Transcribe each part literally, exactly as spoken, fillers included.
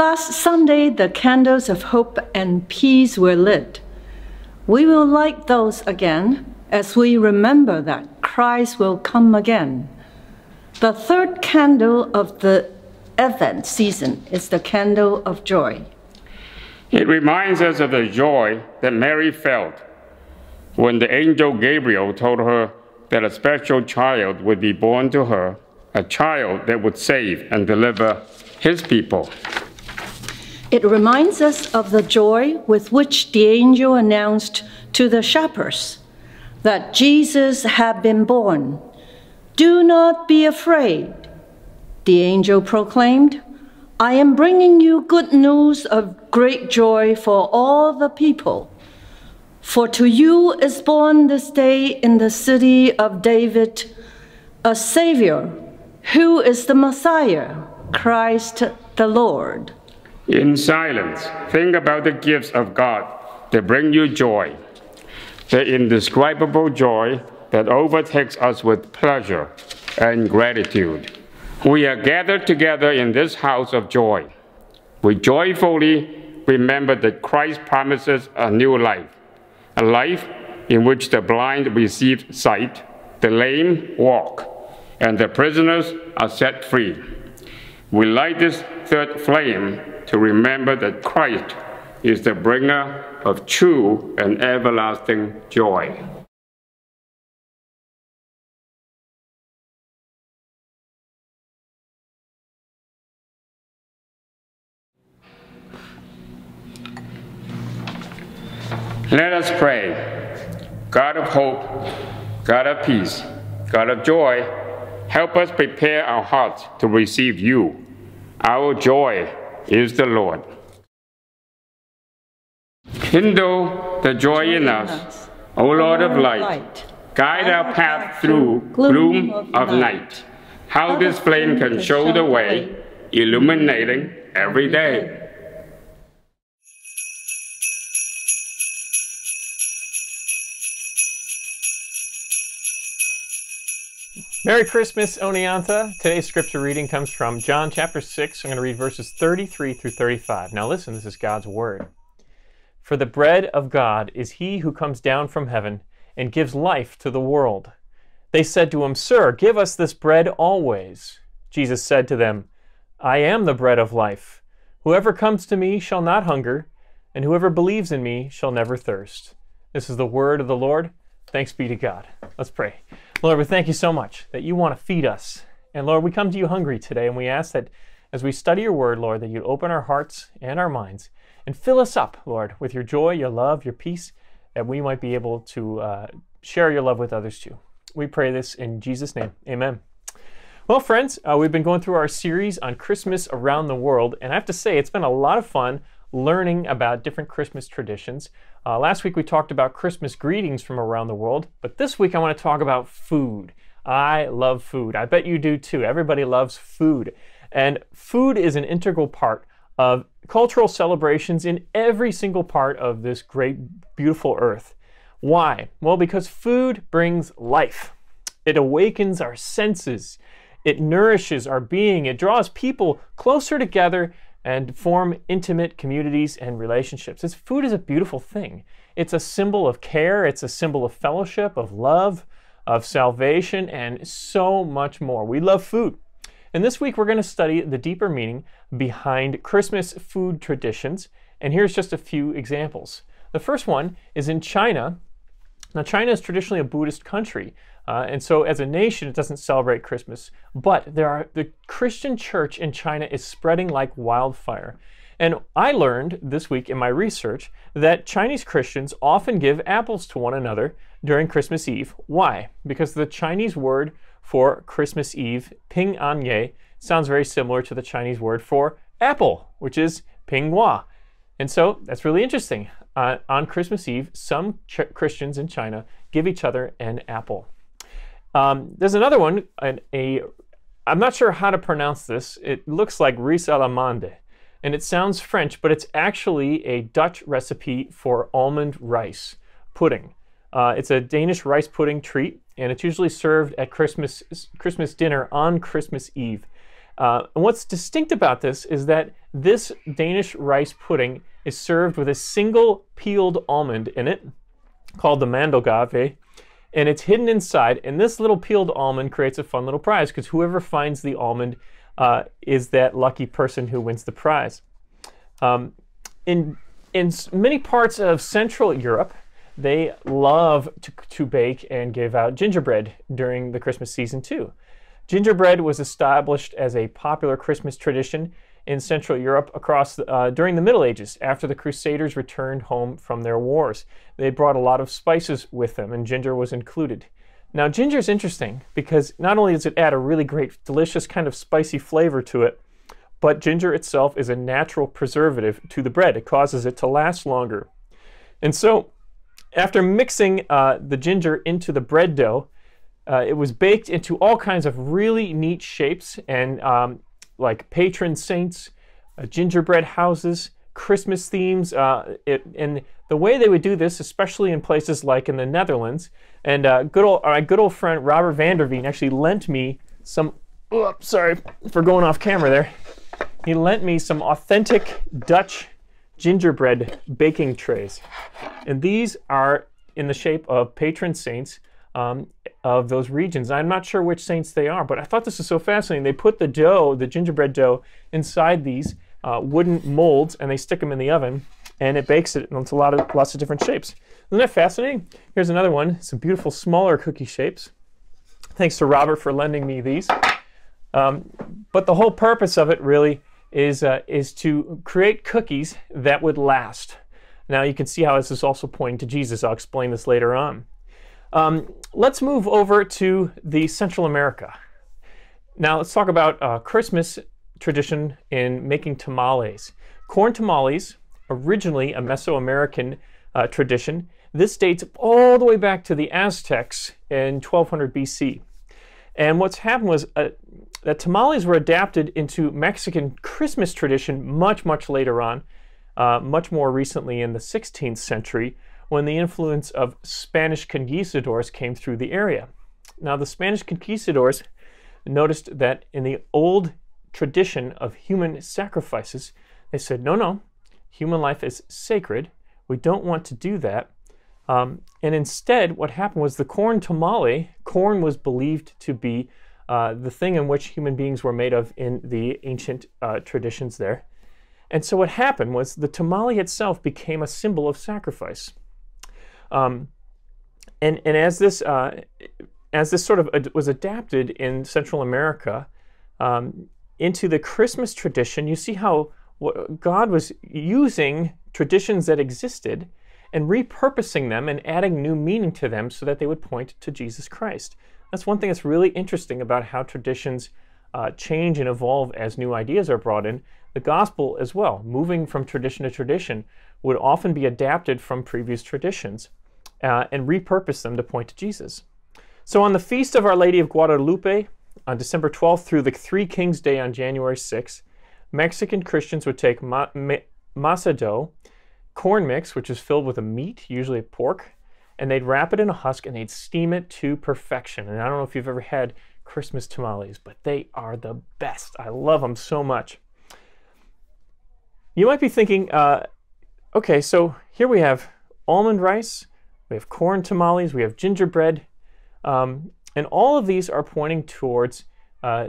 Last Sunday, the candles of hope and peace were lit. We will light those again as we remember that Christ will come again. The third candle of the Advent season is the candle of joy. It reminds us of the joy that Mary felt when the angel Gabriel told her that a special child would be born to her, a child that would save and deliver his people. It reminds us of the joy with which the angel announced to the shepherds that Jesus had been born. "Do not be afraid," the angel proclaimed. "I am bringing you good news of great joy for all the people. For to you is born this day in the city of David a Savior, who is the Messiah, Christ the Lord." In silence, think about the gifts of God that bring you joy, the indescribable joy that overtakes us with pleasure and gratitude. We are gathered together in this house of joy. We joyfully remember that Christ promises a new life, a life in which the blind receive sight, the lame walk, and the prisoners are set free. We light this third flame to remember that Christ is the bringer of true and everlasting joy. Let us pray. God of hope, God of peace, God of joy, help us prepare our hearts to receive you. Our joy is the Lord. Kindle the joy in us, O Lord of light. Guide our path through gloom of night. How this flame can show the way, illuminating every day. Merry Christmas, Oneonta. Today's scripture reading comes from John chapter six. I'm going to read verses thirty-three through thirty-five. Now listen, this is God's word. "For the bread of God is he who comes down from heaven and gives life to the world." They said to him, "Sir, give us this bread always." Jesus said to them, "I am the bread of life. Whoever comes to me shall not hunger, and whoever believes in me shall never thirst." This is the word of the Lord. Thanks be to God. Let's pray. Lord, we thank you so much that you want to feed us. And Lord, we come to you hungry today, and we ask that as we study your word, Lord, that you open our hearts and our minds and fill us up, Lord, with your joy, your love, your peace, that we might be able to uh, share your love with others too. We pray this in Jesus' name. Amen. Well, friends, uh, we've been going through our series on Christmas around the world, and I have to say it's been a lot of fun learning about different Christmas traditions. Uh, last week we talked about Christmas greetings from around the world, but this week I want to talk about food. I love food. I bet you do too. Everybody loves food. And food is an integral part of cultural celebrations in every single part of this great, beautiful earth. Why? Well, because food brings life. It awakens our senses. It nourishes our being. It draws people closer together and form intimate communities and relationships. This food is a beautiful thing. It's a symbol of care, it's a symbol of fellowship, of love, of salvation, and so much more. We love food. And this week we're going to study the deeper meaning behind Christmas food traditions, and here's just a few examples. The first one is in China. Now, China is traditionally a Buddhist country, uh, and so as a nation, it doesn't celebrate Christmas. But there are, the Christian church in China is spreading like wildfire. And I learned this week in my research that Chinese Christians often give apples to one another during Christmas Eve. Why? Because the Chinese word for Christmas Eve, Ping'an Ye, sounds very similar to the Chinese word for apple, which is Pingguo. And so that's really interesting. Uh, on Christmas Eve, some Ch Christians in China give each other an apple. Um, there's another one, an, a, I'm not sure how to pronounce this. It looks like risalamande, and it sounds French, but it's actually a Dutch recipe for almond rice pudding. Uh, it's a Danish rice pudding treat, and it's usually served at Christmas, Christmas dinner on Christmas Eve. Uh, and what's distinct about this is that this Danish rice pudding is served with a single peeled almond in it, called the mandelgave, and it's hidden inside. And this little peeled almond creates a fun little prize, because whoever finds the almond uh, is that lucky person who wins the prize. Um, in, in many parts of Central Europe, they love to, to bake and give out gingerbread during the Christmas season too. Gingerbread was established as a popular Christmas tradition in Central Europe across the, uh, during the Middle Ages, after the Crusaders returned home from their wars. They brought a lot of spices with them, and ginger was included. Now, ginger is interesting because not only does it add a really great, delicious kind of spicy flavor to it, but ginger itself is a natural preservative to the bread. It causes it to last longer. And so, after mixing uh, the ginger into the bread dough, uh, it was baked into all kinds of really neat shapes, and um, like patron saints, uh, gingerbread houses, Christmas themes. Uh, it, and the way they would do this, especially in places like in the Netherlands, and uh, good old, my good old friend Robert van der Veen actually lent me some, oh, sorry for going off camera there. He lent me some authentic Dutch gingerbread baking trays. And these are in the shape of patron saints um, of those regions. I'm not sure which saints they are, but I thought this was so fascinating. They put the dough, the gingerbread dough, inside these uh, wooden molds, and they stick them in the oven, and it bakes it into a lot of, lots of different shapes. Isn't that fascinating? Here's another one, some beautiful smaller cookie shapes. Thanks to Robert for lending me these. Um, but the whole purpose of it really is, uh, is to create cookies that would last. Now you can see how this is also pointing to Jesus. I'll explain this later on. Um, let's move over to the Central America. Now let's talk about uh, Christmas tradition in making tamales. Corn tamales, originally a Mesoamerican uh, tradition. This dates all the way back to the Aztecs in twelve hundred B C. And what's happened was uh, that tamales were adapted into Mexican Christmas tradition much, much later on, uh, much more recently in the sixteenth century, when the influence of Spanish conquistadors came through the area. Now, the Spanish conquistadors noticed that in the old tradition of human sacrifices, they said, no, no, human life is sacred. We don't want to do that. Um, and instead, what happened was the corn tamale, corn was believed to be uh, the thing in which human beings were made of in the ancient uh, traditions there. And so what happened was the tamale itself became a symbol of sacrifice. Um, and, and as this, uh, as this sort of ad was adapted in Central America um, into the Christmas tradition, you see how what God was using traditions that existed and repurposing them and adding new meaning to them so that they would point to Jesus Christ. That's one thing that's really interesting about how traditions uh, change and evolve as new ideas are brought in. The gospel as well, moving from tradition to tradition, would often be adapted from previous traditions uh, and repurpose them to point to Jesus. So on the Feast of Our Lady of Guadalupe, on December twelfth through the Three Kings Day on January sixth, Mexican Christians would take ma ma masa dough, corn mix, which is filled with a meat, usually pork, and they'd wrap it in a husk and they'd steam it to perfection. And I don't know if you've ever had Christmas tamales, but they are the best. I love them so much. You might be thinking, uh, okay, so here we have almond rice, we have corn tamales, we have gingerbread, um, and all of these are pointing towards uh,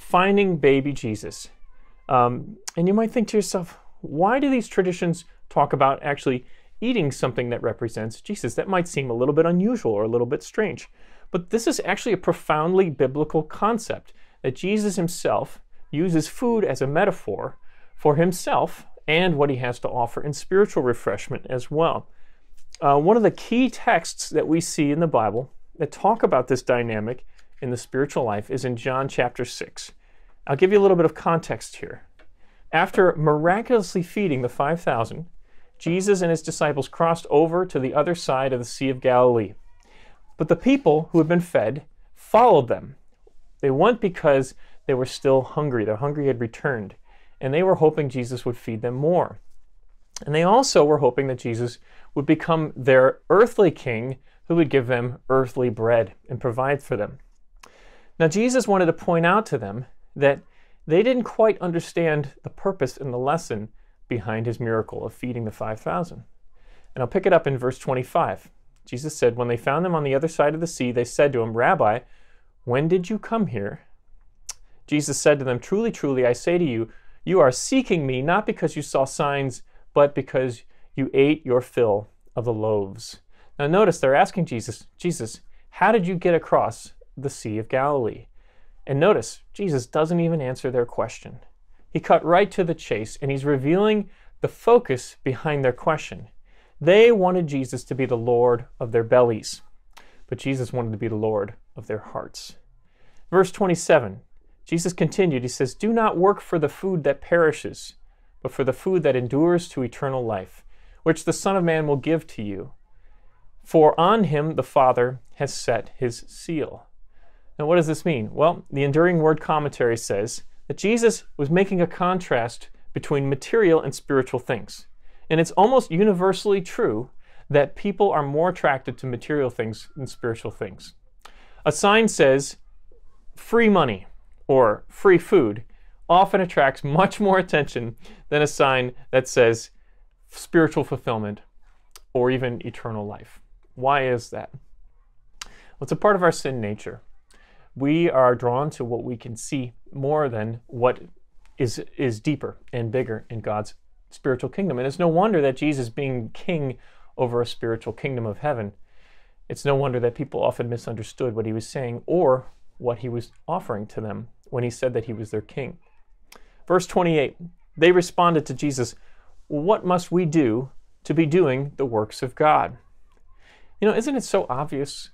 finding baby Jesus. Um, and you might think to yourself, why do these traditions talk about actually eating something that represents Jesus? That might seem a little bit unusual or a little bit strange, but this is actually a profoundly biblical concept, that Jesus himself uses food as a metaphor for himself and what he has to offer in spiritual refreshment as well. Uh, one of the key texts that we see in the Bible that talk about this dynamic in the spiritual life is in John chapter six. I'll give you a little bit of context here. After miraculously feeding the five thousand, Jesus and his disciples crossed over to the other side of the Sea of Galilee. But the people who had been fed followed them. They went because they were still hungry. Their hunger had returned. And they were hoping Jesus would feed them more. And they also were hoping that Jesus would become their earthly king who would give them earthly bread and provide for them. Now, Jesus wanted to point out to them that they didn't quite understand the purpose and the lesson behind his miracle of feeding the five thousand. And I'll pick it up in verse twenty-five. Jesus said, when they found him on the other side of the sea, they said to him, Rabbi, when did you come here? Jesus said to them, truly, truly, I say to you, you are seeking me not because you saw signs, but because you ate your fill of the loaves. Now notice they're asking Jesus, Jesus, how did you get across the Sea of Galilee? And notice, Jesus doesn't even answer their question. He cut right to the chase, and he's revealing the focus behind their question. They wanted Jesus to be the Lord of their bellies, but Jesus wanted to be the Lord of their hearts. Verse twenty-seven, Jesus continued, he says, do not work for the food that perishes, but for the food that endures to eternal life, which the Son of Man will give to you. For on him the Father has set his seal. Now what does this mean? Well, the Enduring Word Commentary says that Jesus was making a contrast between material and spiritual things. And it's almost universally true that people are more attracted to material things than spiritual things. A sign says free money or free food often attracts much more attention than a sign that says spiritual fulfillment or even eternal life. Why is that? Well, it's a part of our sin nature. We are drawn to what we can see more than what is, is deeper and bigger in God's spiritual kingdom. And it's no wonder that Jesus being king over a spiritual kingdom of heaven, it's no wonder that people often misunderstood what he was saying or what he was offering to them when he said that he was their king. Verse twenty-eight, they responded to Jesus, what must we do to be doing the works of God? You know, isn't it so obvious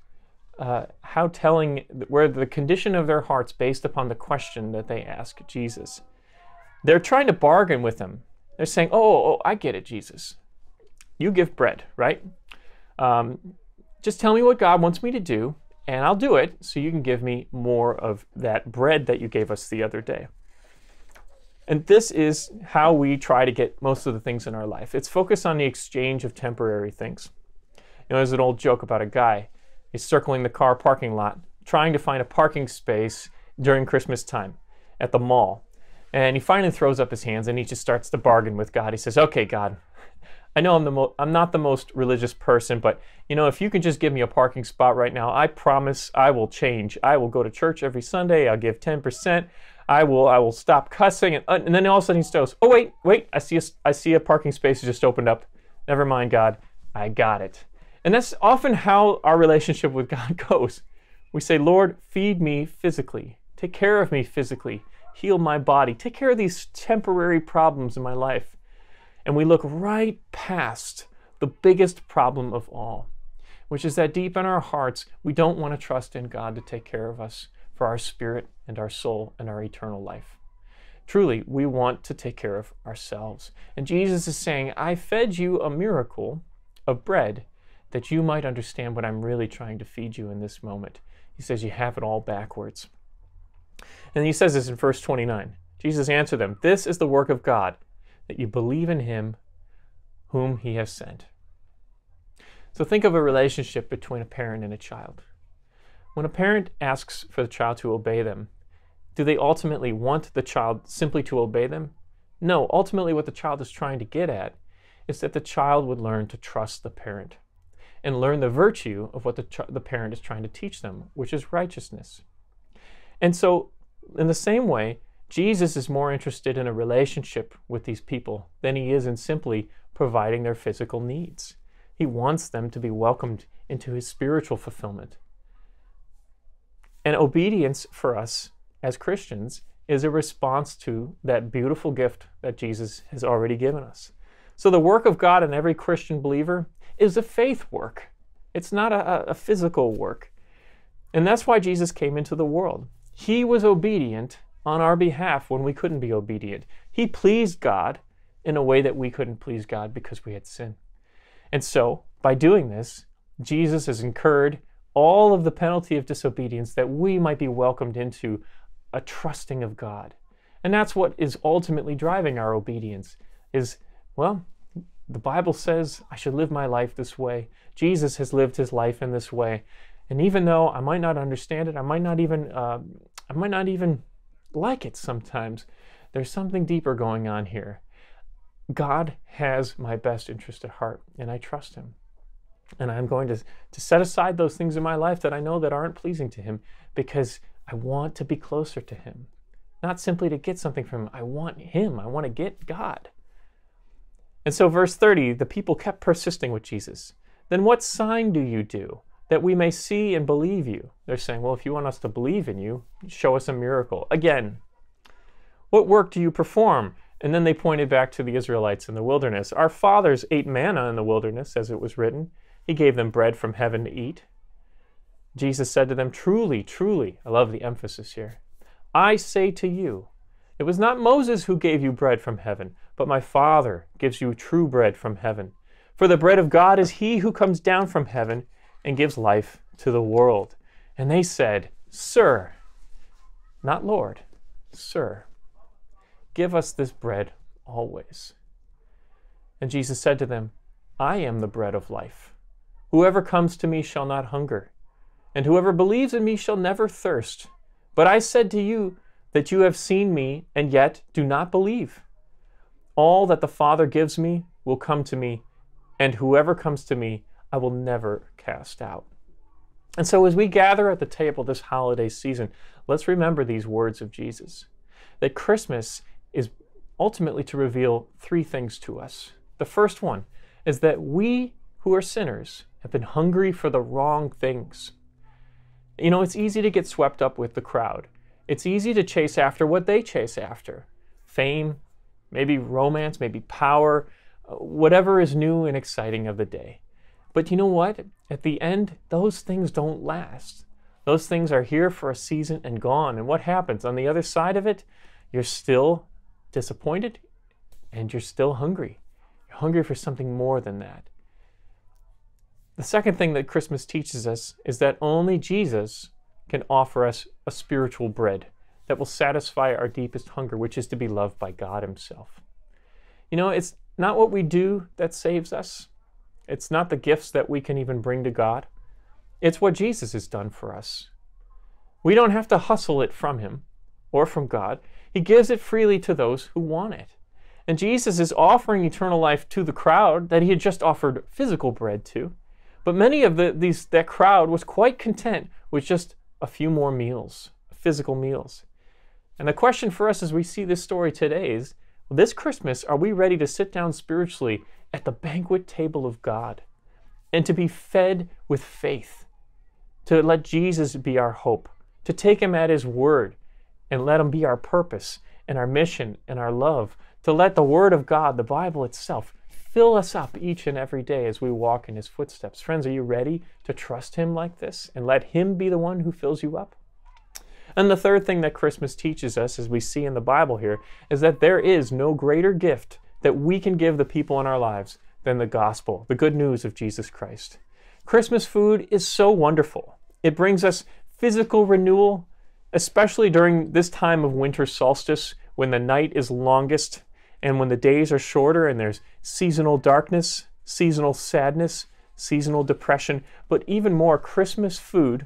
uh, how telling where the condition of their hearts based upon the question that they ask Jesus? They're trying to bargain with him. They're saying, oh, oh, I get it, Jesus. You give bread, right? Um, just tell me what God wants me to do, and I'll do it so you can give me more of that bread that you gave us the other day. And this is how we try to get most of the things in our life. It's focused on the exchange of temporary things. You know, there's an old joke about a guy. He's circling the car parking lot, trying to find a parking space during Christmas time at the mall. And he finally throws up his hands and he just starts to bargain with God. He says, okay, God, I know I'm, the mo I'm not the most religious person, but you know, if you can just give me a parking spot right now, I promise I will change. I will go to church every Sunday. I'll give ten percent. I will, I will stop cussing. And, uh, and then all of a sudden he stops. Oh, wait, wait, I see, a, I see a parking space just opened up. Never mind, God, I got it. And that's often how our relationship with God goes. We say, Lord, feed me physically. Take care of me physically. Heal my body, take care of these temporary problems in my life. And we look right past the biggest problem of all, which is that deep in our hearts, we don't want to trust in God to take care of us for our spirit and our soul and our eternal life. Truly, we want to take care of ourselves. And Jesus is saying, I fed you a miracle of bread that you might understand what I'm really trying to feed you in this moment. He says, you have it all backwards. And he says this in verse twenty-nine. Jesus answered them, this is the work of God, that you believe in him whom he has sent. So think of a relationship between a parent and a child. When a parent asks for the child to obey them, do they ultimately want the child simply to obey them? No, ultimately what the child is trying to get at is that the child would learn to trust the parent and learn the virtue of what the, the parent is trying to teach them, which is righteousness. And so, in the same way, Jesus is more interested in a relationship with these people than he is in simply providing their physical needs. He wants them to be welcomed into his spiritual fulfillment. And obedience for us as Christians is a response to that beautiful gift that Jesus has already given us. So the work of God in every Christian believer is a faith work. It's not a, a physical work. And that's why Jesus came into the world. He was obedient on our behalf when we couldn't be obedient. He pleased God in a way that we couldn't please God because we had sin. And so, by doing this, Jesus has incurred all of the penalty of disobedience that we might be welcomed into a trusting of God. And that's what is ultimately driving our obedience is, well, the Bible says I should live my life this way. Jesus has lived his life in this way. And even though I might not understand it, I might not even, uh, I might not even like it sometimes, there's something deeper going on here. God has my best interest at heart, and I trust him. And I'm going to, to set aside those things in my life that I know that aren't pleasing to him, because I want to be closer to him. Not simply to get something from him. I want him. I want to get God. And so verse thirty, the people kept persisting with Jesus. Then what sign do you do that we may see and believe you? They're saying, well, if you want us to believe in you, show us a miracle. Again, what work do you perform? And then they pointed back to the Israelites in the wilderness. Our fathers ate manna in the wilderness, as it was written. He gave them bread from heaven to eat. Jesus said to them, truly, truly, I love the emphasis here, I say to you, it was not Moses who gave you bread from heaven, but my Father gives you true bread from heaven. For the bread of God is he who comes down from heaven and gives life to the world. And they said, Sir, not Lord, Sir, give us this bread always. And Jesus said to them, I am the bread of life. Whoever comes to me shall not hunger, and whoever believes in me shall never thirst. But I said to you that you have seen me and yet do not believe. All that the Father gives me will come to me, and whoever comes to me I will never cast out. And so as we gather at the table this holiday season, let's remember these words of Jesus, that Christmas is ultimately to reveal three things to us. The first one is that we who are sinners have been hungry for the wrong things. You know, it's easy to get swept up with the crowd. It's easy to chase after what they chase after. Fame, maybe romance, maybe power, whatever is new and exciting of the day. But you know what? At the end, those things don't last. Those things are here for a season and gone. And what happens? On the other side of it, you're still disappointed and you're still hungry. You're hungry for something more than that. The second thing that Christmas teaches us is that only Jesus can offer us a spiritual bread that will satisfy our deepest hunger, which is to be loved by God himself. You know, it's not what we do that saves us. It's not the gifts that we can even bring to God. It's what Jesus has done for us. We don't have to hustle it from him or from God. He gives it freely to those who want it. And Jesus is offering eternal life to the crowd that he had just offered physical bread to. But many of the, these, that crowd was quite content with just a few more meals, physical meals. And the question for us as we see this story today is, this Christmas, are we ready to sit down spiritually at the banquet table of God and to be fed with faith, to let Jesus be our hope, to take him at his word and let him be our purpose and our mission and our love, to let the word of God, the Bible itself, fill us up each and every day as we walk in his footsteps. Friends, are you ready to trust him like this and let him be the one who fills you up? And the third thing that Christmas teaches us, as we see in the Bible here, is that there is no greater gift that we can give the people in our lives than the gospel, the good news of Jesus Christ. Christmas food is so wonderful. It brings us physical renewal, especially during this time of winter solstice, when the night is longest and when the days are shorter and there's seasonal darkness, seasonal sadness, seasonal depression. But even more, Christmas food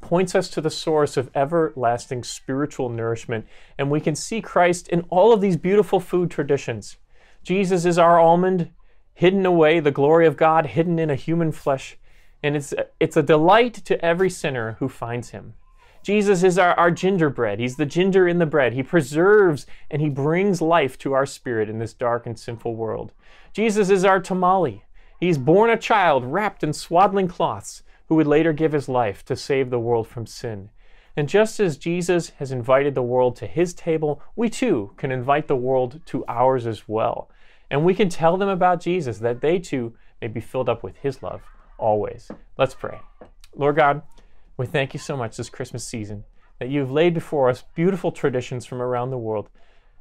points us to the source of everlasting spiritual nourishment, and we can see Christ in all of these beautiful food traditions. Jesus is our almond, hidden away, the glory of God hidden in a human flesh, and it's, it's a delight to every sinner who finds him. Jesus is our, our gingerbread. He's the ginger in the bread. He preserves and he brings life to our spirit in this dark and sinful world. Jesus is our tamale. He's born a child wrapped in swaddling cloths who would later give his life to save the world from sin. And just as Jesus has invited the world to his table, we too can invite the world to ours as well. And we can tell them about Jesus, that they too may be filled up with his love always. Let's pray. Lord God, we thank you so much this Christmas season that you've laid before us beautiful traditions from around the world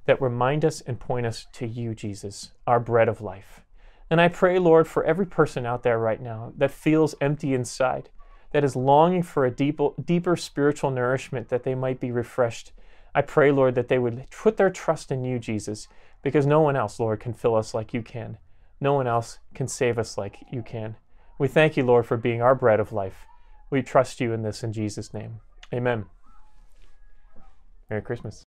that remind us and point us to you, Jesus, our bread of life. And I pray, Lord, for every person out there right now that feels empty inside, that is longing for a deep, deeper spiritual nourishment, that they might be refreshed. I pray, Lord, that they would put their trust in you, Jesus, because no one else, Lord, can fill us like you can. No one else can save us like you can. We thank you, Lord, for being our bread of life. We trust you in this in Jesus' name. Amen. Merry Christmas.